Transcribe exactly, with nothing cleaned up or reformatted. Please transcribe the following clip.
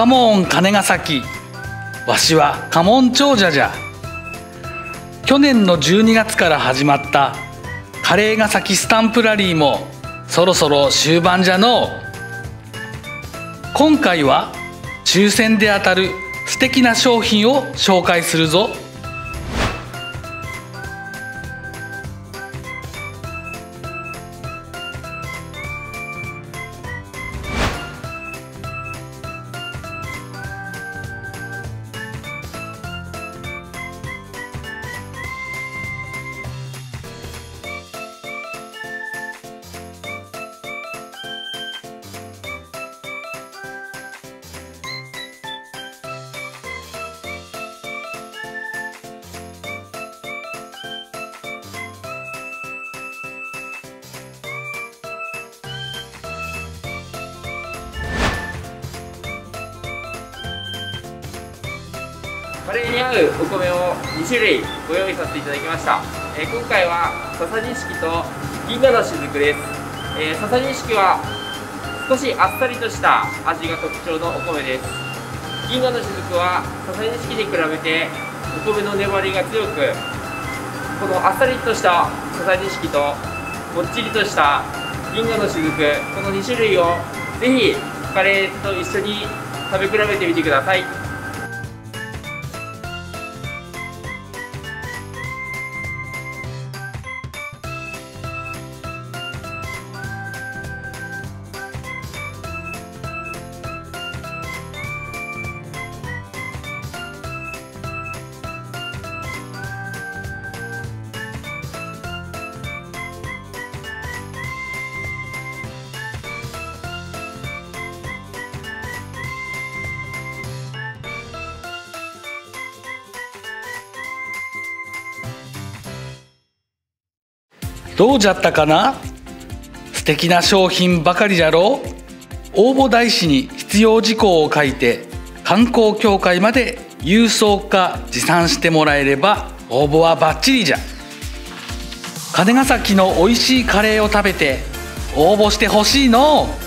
カモン金ヶ崎、わしは家紋長者じゃ。去年のじゅうにがつから始まったカレーヶ崎スタンプラリーもそろそろ終盤じゃのう。今回は抽選で当たる素敵な商品を紹介するぞ。カレーに合うお米をにしゅるいご用意させていただきました。えー、今回は笹錦と銀河のしずくです。えー、笹錦は少しあっさりとした味が特徴のお米です。銀河のしずくは笹錦に比べてお米の粘りが強く、このあっさりとした笹錦ともっちりとした銀河のしずく、このにしゅるいをぜひカレーと一緒に食べ比べてみてください。どうじゃったかな？素敵な商品ばかりじゃろう。応募台紙に必要事項を書いて観光協会まで郵送か持参してもらえれば応募はバッチリじゃ。金ヶ崎の美味しいカレーを食べて応募してほしいのう。